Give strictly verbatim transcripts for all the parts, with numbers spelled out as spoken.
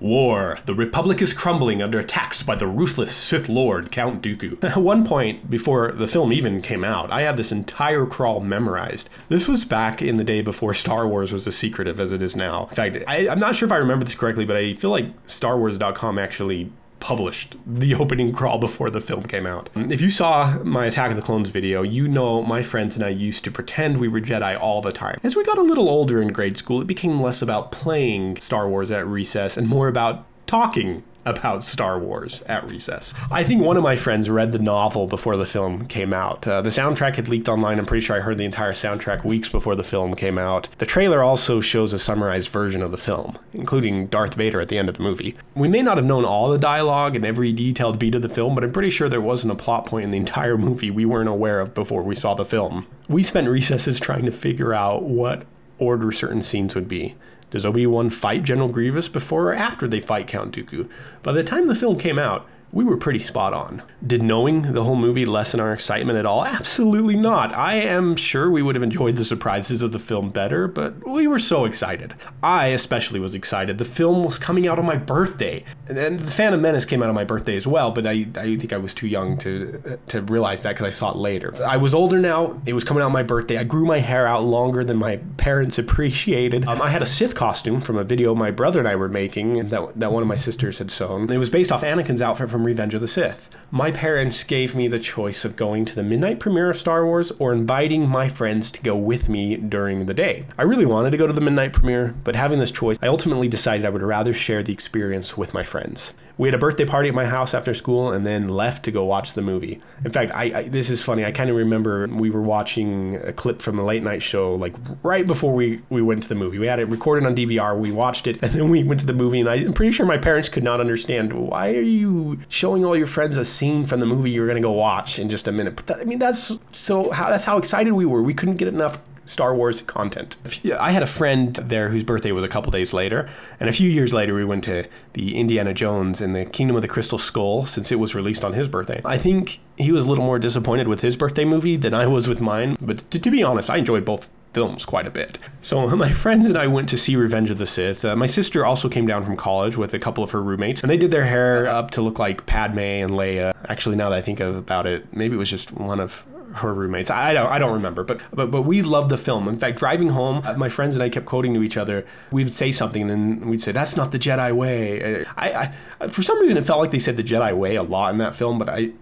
War. The Republic is crumbling under attacks by the ruthless Sith Lord, Count Dooku. At one point, before the film even came out, I had this entire crawl memorized. This was back in the day before Star Wars was as secretive as it is now. In fact, I, I'm not sure if I remember this correctly, but I feel like Star Wars dot com actually published the opening crawl before the film came out. If you saw my Attack of the Clones video, you know my friends and I used to pretend we were Jedi all the time. As we got a little older in grade school, it became less about playing Star Wars at recess and more about talking about Star Wars at recess. I think one of my friends read the novel before the film came out. Uh, the soundtrack had leaked online. I'm pretty sure I heard the entire soundtrack weeks before the film came out. The trailer also shows a summarized version of the film, including Darth Vader at the end of the movie. We may not have known all the dialogue and every detailed beat of the film, but I'm pretty sure there wasn't a plot point in the entire movie we weren't aware of before we saw the film. We spent recesses trying to figure out what order certain scenes would be. Does Obi-Wan fight General Grievous before or after they fight Count Dooku? By the time the film came out, we were pretty spot on. Did knowing the whole movie lessen our excitement at all? Absolutely not. I am sure we would have enjoyed the surprises of the film better, but we were so excited. I especially was excited. The film was coming out on my birthday. And, and The Phantom Menace came out on my birthday as well, but I, I think I was too young to, to realize that because I saw it later. I was older now. It was coming out on my birthday. I grew my hair out longer than my parents appreciated. Um, I had a Sith costume from a video my brother and I were making that, that one of my sisters had sewn. It was based off Anakin's outfit from Revenge of the Sith. My parents gave me the choice of going to the midnight premiere of Star Wars or inviting my friends to go with me during the day. I really wanted to go to the midnight premiere, but having this choice, I ultimately decided I would rather share the experience with my friends. We had a birthday party at my house after school and then left to go watch the movie. In fact, I, I this is funny. I kind of remember we were watching a clip from the late night show like right before we, we went to the movie. We had it recorded on D V R. We watched it and then we went to the movie, and I'm pretty sure my parents could not understand, why are you showing all your friends a scene from the movie you're going to go watch in just a minute? But that, I mean, that's so how that's how excited we were. We couldn't get enough Star Wars content. I had a friend there whose birthday was a couple days later, and a few years later we went to the Indiana Jones and the Kingdom of the Crystal Skull since it was released on his birthday. I think he was a little more disappointed with his birthday movie than I was with mine, but to, to be honest, I enjoyed both films quite a bit. So my friends and I went to see Revenge of the Sith. Uh, my sister also came down from college with a couple of her roommates, and they did their hair up to look like Padme and Leia. Actually, now that I think about it, maybe it was just one of her roommates. I don't I don't remember, but, but but we loved the film. In fact, driving home, my friends and I kept quoting to each other. We'd say something and then we'd say, that's not the Jedi way. I, I For some reason, it felt like they said the Jedi way a lot in that film, but I,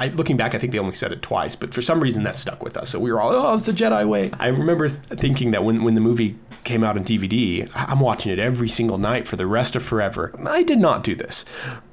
I looking back, I think they only said it twice, but for some reason that stuck with us. So we were all, oh, it's the Jedi way. I remember thinking that when, when the movie came out on D V D, I'm watching it every single night for the rest of forever. I did not do this,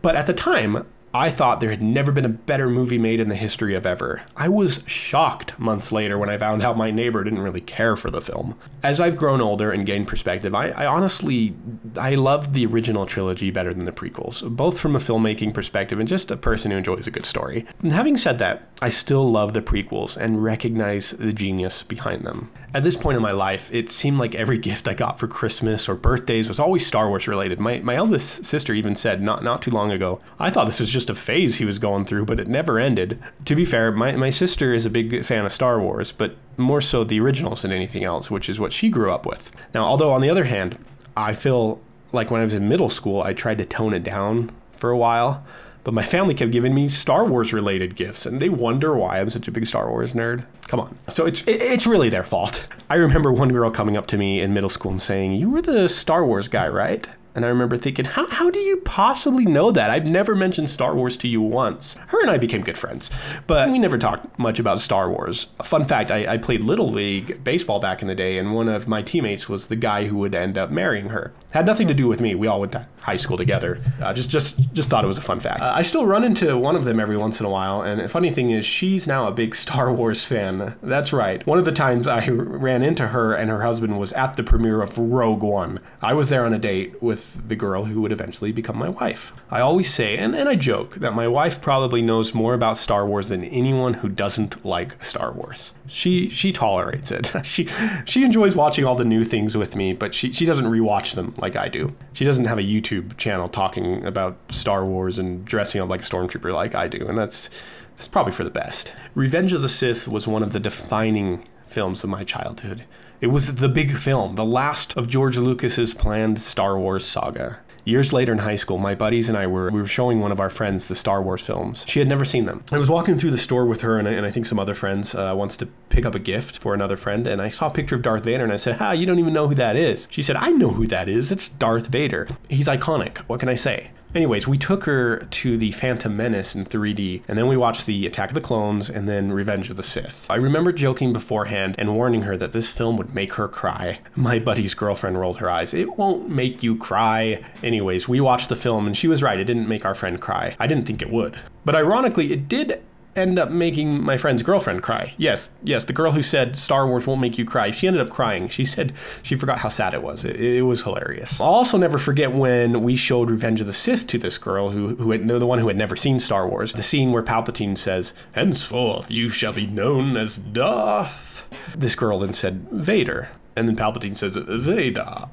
but at the time, I thought there had never been a better movie made in the history of ever. I was shocked months later when I found out my neighbor didn't really care for the film. As I've grown older and gained perspective, I, I honestly, I loved the original trilogy better than the prequels, both from a filmmaking perspective and just a person who enjoys a good story. And having said that, I still love the prequels and recognize the genius behind them. At this point in my life, it seemed like every gift I got for Christmas or birthdays was always Star Wars related. My, my eldest sister even said not, not too long ago, I thought this was just a phase he was going through, but it never ended. To be fair, my, my sister is a big fan of Star Wars, but more so the originals than anything else, which is what she grew up with. Now, although on the other hand, I feel like when I was in middle school, I tried to tone it down for a while, but my family kept giving me Star Wars related gifts, and they wonder why I'm such a big Star Wars nerd. Come on. So it's it's really their fault. I remember one girl coming up to me in middle school and saying, you were the Star Wars guy, right? And I remember thinking, how, how do you possibly know that? I've never mentioned Star Wars to you once. Her and I became good friends, but we never talked much about Star Wars. A fun fact, I, I played Little League baseball back in the day, and one of my teammates was the guy who would end up marrying her. Had nothing to do with me. We all went to high school together. Uh, just, just, just thought it was a fun fact. Uh, I still run into one of them every once in a while, and the funny thing is she's now a big Star Wars fan. That's right. One of the times I ran into her and her husband was at the premiere of Rogue One. I was there on a date with the girl who would eventually become my wife. I always say, and, and I joke, that my wife probably knows more about Star Wars than anyone who doesn't like Star Wars. She she tolerates it. she she enjoys watching all the new things with me, but she, she doesn't rewatch them like I do. She doesn't have a YouTube channel talking about Star Wars and dressing up like a stormtrooper like I do, and that's, that's probably for the best. Revenge of the Sith was one of the defining films of my childhood. It was the big film, the last of George Lucas's planned Star Wars saga. Years later in high school, my buddies and I were, we were showing one of our friends the Star Wars films. She had never seen them. I was walking through the store with her and I, and I think some other friends uh, wants to pick up a gift for another friend, and I saw a picture of Darth Vader and I said, "Ha, you don't even know who that is." She said, "I know who that is. It's Darth Vader. He's iconic. What can I say?" Anyways, we took her to The Phantom Menace in three D, and then we watched the Attack of the Clones and then Revenge of the Sith. I remember joking beforehand and warning her that this film would make her cry. My buddy's girlfriend rolled her eyes. "It won't make you cry." Anyways, we watched the film and she was right, it didn't make our friend cry. I didn't think it would. But ironically, it did end up making my friend's girlfriend cry. Yes, yes, the girl who said Star Wars won't make you cry, she ended up crying. She said she forgot how sad it was. It, it was hilarious. I'll also never forget when we showed Revenge of the Sith to this girl, who, who had, the one who had never seen Star Wars, the scene where Palpatine says, "Henceforth, you shall be known as Darth." This girl then said, "Vader." And then Palpatine says, "Vader."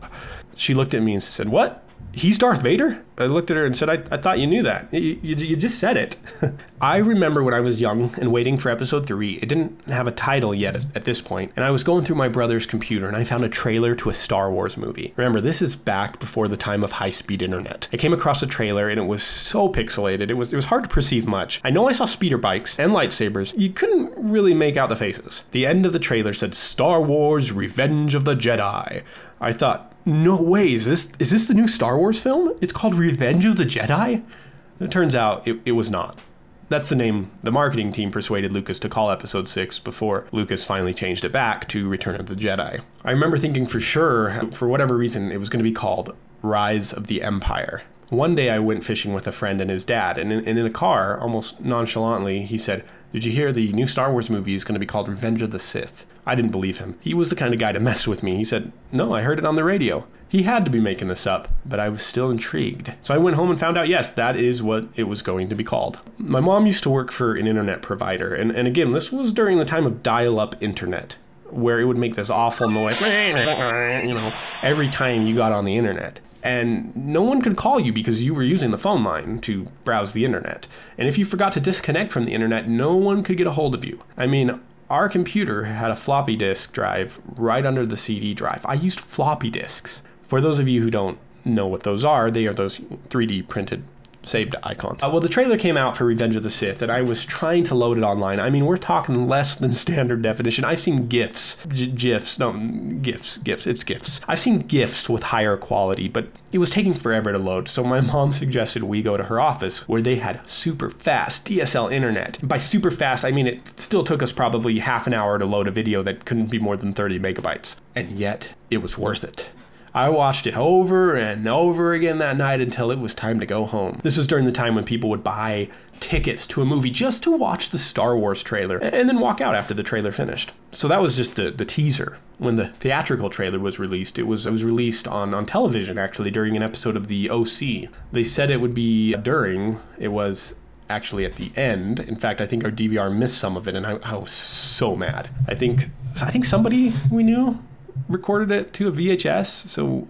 She looked at me and said, "What? He's Darth Vader?" I looked at her and said, I, I thought you knew that. You, you, you just said it. I remember when I was young and waiting for episode three, it didn't have a title yet at, at this point, and I was going through my brother's computer and I found a trailer to a Star Wars movie. Remember, this is back before the time of high-speed internet. I came across a trailer and it was so pixelated, it was, it was hard to perceive much. I know I saw speeder bikes and lightsabers. You couldn't really make out the faces. The end of the trailer said, "Star Wars Revenge of the Jedi." I thought, no way, is this, is this the new Star Wars film? It's called Revenge of the Jedi? It turns out it, it was not. That's the name the marketing team persuaded Lucas to call episode six before Lucas finally changed it back to Return of the Jedi. I remember thinking for sure, for whatever reason, it was going to be called Rise of the Empire. One day I went fishing with a friend and his dad, and in, and in the car, almost nonchalantly, he said, "Did you hear the new Star Wars movie is going to be called Revenge of the Sith?" I didn't believe him. He was the kind of guy to mess with me. He said, "No, I heard it on the radio." He had to be making this up, but I was still intrigued. So I went home and found out, yes, that is what it was going to be called. My mom used to work for an internet provider, and, and again, this was during the time of dial-up internet, where it would make this awful noise, you know, every time you got on the internet. And no one could call you because you were using the phone line to browse the internet. And if you forgot to disconnect from the internet, no one could get a hold of you. I mean, our computer had a floppy disk drive right under the C D drive. I used floppy disks. For those of you who don't know what those are, they are those three D printed saved icons. Uh, well, the trailer came out for Revenge of the Sith and I was trying to load it online. I mean, we're talking less than standard definition. I've seen GIFs, G GIFs, no, GIFs, GIFs, it's GIFs. I've seen GIFs with higher quality, but it was taking forever to load. So my mom suggested we go to her office where they had super fast D S L internet. By super fast, I mean, it still took us probably half an hour to load a video that couldn't be more than thirty megabytes. And yet it was worth it. I watched it over and over again that night until it was time to go home. This was during the time when people would buy tickets to a movie just to watch the Star Wars trailer and then walk out after the trailer finished. So that was just the, the teaser. When the theatrical trailer was released, it was, it was released on, on television actually during an episode of The O C. They said it would be during, it was actually at the end. In fact, I think our D V R missed some of it and I, I was so mad. I think, I think somebody we knew recorded it to a V H S, so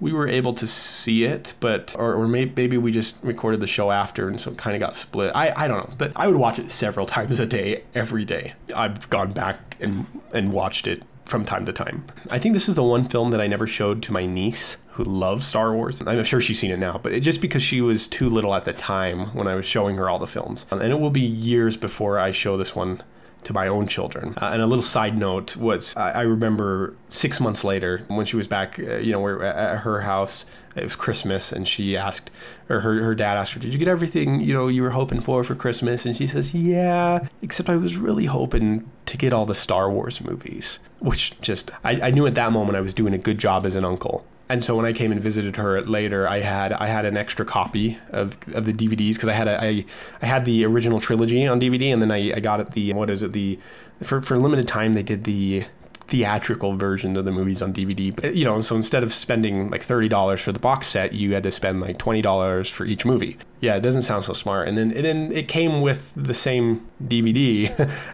we were able to see it, but or, or maybe we just recorded the show after and so it kind of got split. I, I don't know, but I would watch it several times a day, every day. I've gone back and, and watched it from time to time. I think this is the one film that I never showed to my niece, who loves Star Wars. I'm sure she's seen it now, but it, just because she was too little at the time when I was showing her all the films. And it will be years before I show this one to my own children. Uh, and a little side note was, I, I remember six months later when she was back, uh, you know, we're at her house, it was Christmas, and she asked, or her, her dad asked her, "Did you get everything, you know, you were hoping for for Christmas?" And she says, "Yeah, except I was really hoping to get all the Star Wars movies," which just, I, I knew at that moment I was doing a good job as an uncle. And so when I came and visited her later, I had I had an extra copy of, of the D V Ds because I had a, I, I had the original trilogy on D V D, and then I, I got it the what is it the for for a limited time they did the theatrical version of the movies on D V D. But, you know, so instead of spending like thirty dollars for the box set, you had to spend like twenty dollars for each movie. Yeah, it doesn't sound so smart. And then and then it came with the same D V D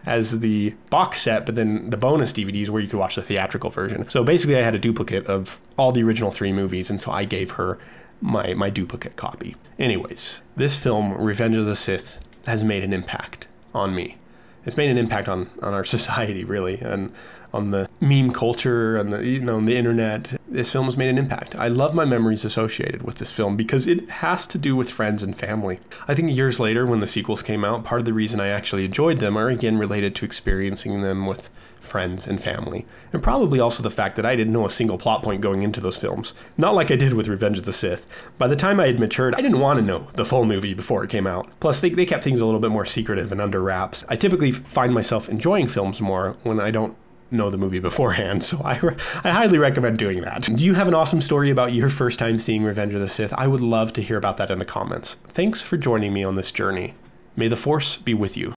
as the box set, but then the bonus D V Ds where you could watch the theatrical version. So basically I had a duplicate of all the original three movies, and so I gave her my my duplicate copy. Anyways, this film, Revenge of the Sith, has made an impact on me. It's made an impact on, on our society, really, and on the meme culture, on the, you know, on the internet. This film has made an impact. I love my memories associated with this film because it has to do with friends and family. I think years later, when the sequels came out, part of the reason I actually enjoyed them are again related to experiencing them with friends and family, and probably also the fact that I didn't know a single plot point going into those films. Not like I did with Revenge of the Sith. By the time I had matured, I didn't want to know the full movie before it came out. Plus, they, they kept things a little bit more secretive and under wraps. I typically find myself enjoying films more when I don't know the movie beforehand, so I, re I highly recommend doing that. Do you have an awesome story about your first time seeing Revenge of the Sith? I would love to hear about that in the comments. Thanks for joining me on this journey. May the Force be with you.